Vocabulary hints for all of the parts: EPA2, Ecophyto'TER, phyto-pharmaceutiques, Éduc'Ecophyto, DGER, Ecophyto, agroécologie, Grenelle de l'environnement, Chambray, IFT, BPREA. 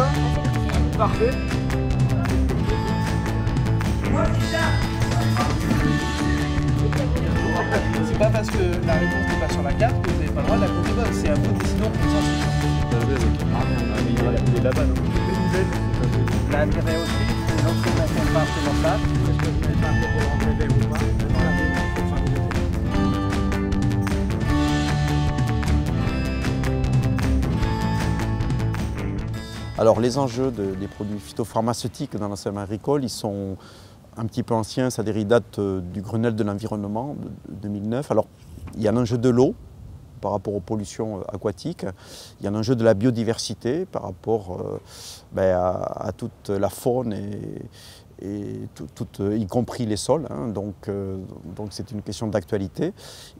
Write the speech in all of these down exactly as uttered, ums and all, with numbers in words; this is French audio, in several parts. ça? Parfait. C'est pas parce que la réponse n'est pas sur la carte que vous n'avez pas le droit de la contredire, c'est à vous de décider en consensus. Il est là-bas, non? La dirait aussi, les gens qui ne sont pas présentables, est-ce que vous n'êtes pas un peu pour l'enlever ou pas? Alors les enjeux de, des produits phytopharmaceutiques dans l'enseignement agricole, ils sont un petit peu anciens, c'est-à-dire ils datent du Grenelle de l'environnement de deux mille neuf. Alors il y a l'enjeu de l'eau par rapport aux pollutions aquatiques, il y a l'enjeu de la biodiversité par rapport euh, ben, à, à toute la faune, et, et tout, tout, y compris les sols, hein, donc euh, donc c'est une question d'actualité.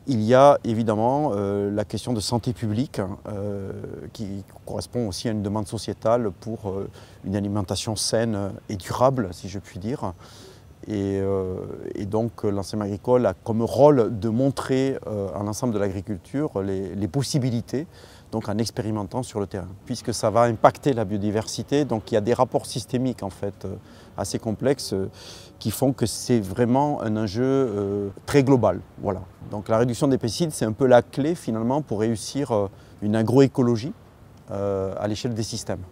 Il y a évidemment euh, la question de santé publique, hein, euh, qui correspond aussi à une demande sociétale pour euh, une alimentation saine et durable, si je puis dire. Et, euh, et donc l'enseignement agricole a comme rôle de montrer euh, à l'ensemble de l'agriculture les, les possibilités, donc en expérimentant sur le terrain. Puisque ça va impacter la biodiversité, donc il y a des rapports systémiques en fait assez complexes qui font que c'est vraiment un enjeu euh, très global. Voilà. Donc la réduction des pesticides, c'est un peu la clé finalement pour réussir une agroécologie euh, à l'échelle des systèmes.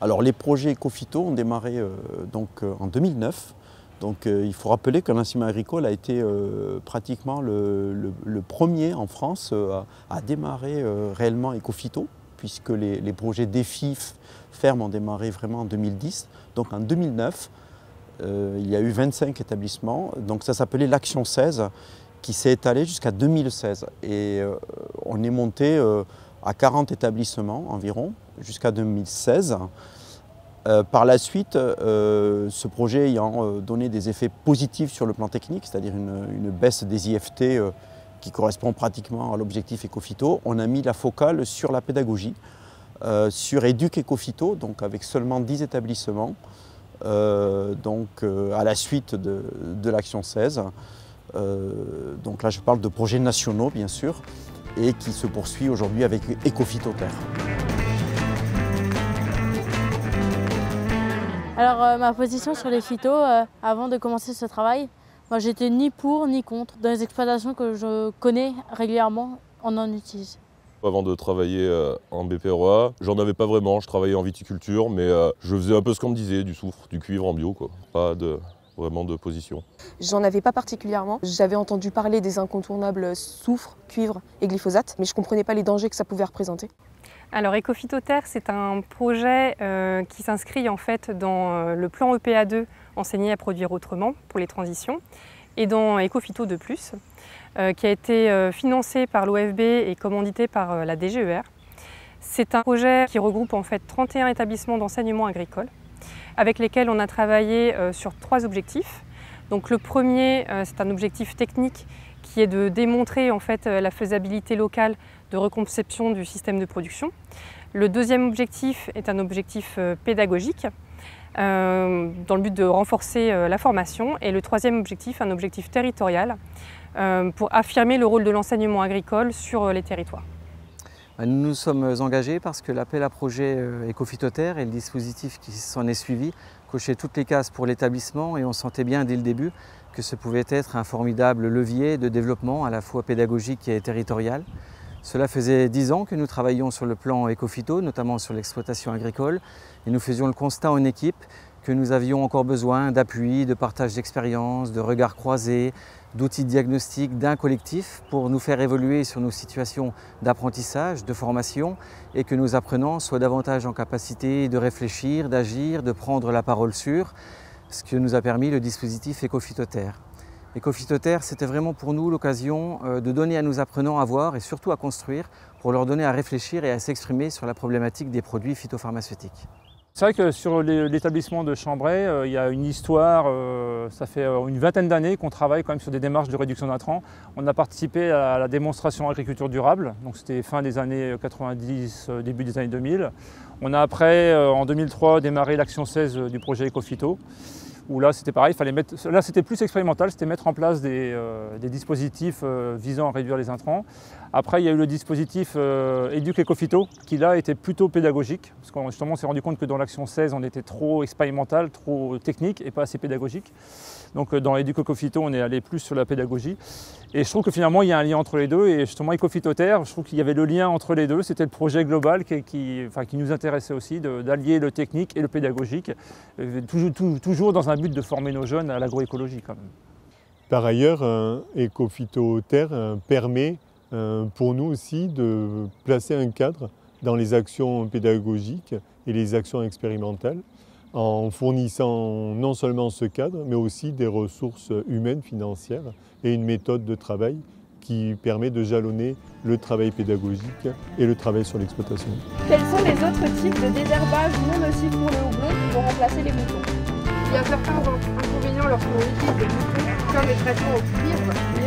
Alors les projets Ecophyto ont démarré euh, donc, euh, en deux mille neuf. Donc euh, il faut rappeler que l'enseignement agricole a été euh, pratiquement le, le, le premier en France euh, à, à démarrer euh, réellement Ecophyto, puisque les, les projets défis fermes ont démarré vraiment en deux mille dix. Donc en deux mille neuf, euh, il y a eu vingt-cinq établissements, donc ça s'appelait l'Action seize, qui s'est étalée jusqu'à deux mille seize. Et euh, on est monté euh, à quarante établissements environ, jusqu'à deux mille seize. Euh, par la suite, euh, ce projet ayant euh, donné des effets positifs sur le plan technique, c'est-à-dire une, une baisse des I F T euh, qui correspond pratiquement à l'objectif Ecophyto, on a mis la focale sur la pédagogie, euh, sur Éduc'Ecophyto, donc avec seulement dix établissements, euh, donc, euh, à la suite de, de l'Action seize. Euh, donc là, je parle de projets nationaux, bien sûr, et qui se poursuit aujourd'hui avec Ecophyto'T E R. Alors euh, ma position sur les phytos, euh, avant de commencer ce travail, moi j'étais ni pour ni contre. Dans les exploitations que je connais régulièrement, on en utilise. Avant de travailler euh, en B P R E A, j'en avais pas vraiment, je travaillais en viticulture, mais euh, je faisais un peu ce qu'on me disait, du soufre, du cuivre en bio, quoi. Pas de, vraiment de position. J'en avais pas particulièrement, j'avais entendu parler des incontournables soufre, cuivre et glyphosate, mais je comprenais pas les dangers que ça pouvait représenter. Alors Ecophyto'T E R, c'est un projet euh, qui s'inscrit en fait dans euh, le plan E P A deux enseigner à produire autrement pour les transitions et dans Ecophyto de plus, euh, qui a été euh, financé par l'O F B et commandité par euh, la D G E R. C'est un projet qui regroupe en fait trente et un établissements d'enseignement agricole avec lesquels on a travaillé euh, sur trois objectifs. Donc le premier, euh, c'est un objectif technique qui est de démontrer en fait la faisabilité locale de reconception du système de production. Le deuxième objectif est un objectif pédagogique, euh, dans le but de renforcer euh, la formation. Et le troisième objectif, un objectif territorial, euh, pour affirmer le rôle de l'enseignement agricole sur euh, les territoires. Nous nous sommes engagés parce que l'appel à projet Ecophyto'T E R et le dispositif qui s'en est suivi cochaient toutes les cases pour l'établissement, et on sentait bien dès le début que ce pouvait être un formidable levier de développement à la fois pédagogique et territorial. Cela faisait dix ans que nous travaillions sur le plan Ecophyto, notamment sur l'exploitation agricole, et nous faisions le constat en équipe que nous avions encore besoin d'appui, de partage d'expériences, de regards croisés, d'outils diagnostiques d'un collectif pour nous faire évoluer sur nos situations d'apprentissage, de formation, et que nos apprenants soient davantage en capacité de réfléchir, d'agir, de prendre la parole sur ce que nous a permis le dispositif Ecophyto'T E R. Ecophyto'T E R, c'était vraiment pour nous l'occasion de donner à nos apprenants à voir et surtout à construire, pour leur donner à réfléchir et à s'exprimer sur la problématique des produits phytopharmaceutiques. C'est vrai que sur l'établissement de Chambray, euh, il y a une histoire, euh, ça fait une vingtaine d'années qu'on travaille quand même sur des démarches de réduction d'intrants. On a participé à la démonstration agriculture durable, donc c'était fin des années quatre-vingt-dix, euh, début des années deux mille. On a après, euh, en deux mille trois, démarré l'Action seize du projet Ecophyto, où là c'était pareil, fallait mettre, là c'était plus expérimental, c'était mettre en place des, euh, des dispositifs euh, visant à réduire les intrants. Après il y a eu le dispositif euh, Éduc'Ecophyto qui là était plutôt pédagogique, parce qu'on justement s'est rendu compte que dans l'action seize on était trop expérimental, trop technique et pas assez pédagogique. Donc dans Éduc'Ecophyto on est allé plus sur la pédagogie et je trouve que finalement il y a un lien entre les deux et justement Ecophyto'Ter, je trouve qu'il y avait le lien entre les deux, c'était le projet global qui, qui, enfin, qui nous intéressait aussi, d'allier le technique et le pédagogique, toujours, tout, toujours dans un but de former nos jeunes à l'agroécologie quand même. Par ailleurs, Ecophyto'Ter permet pour nous aussi de placer un cadre dans les actions pédagogiques et les actions expérimentales, en fournissant non seulement ce cadre, mais aussi des ressources humaines, financières et une méthode de travail qui permet de jalonner le travail pédagogique et le travail sur l'exploitation. Quels sont les autres types de désherbage non nocifs pour le houblon qui vont remplacer les moutons? Il y a certains inconvénients lorsqu'on utilise des moutons, comme les traitements au cuivre.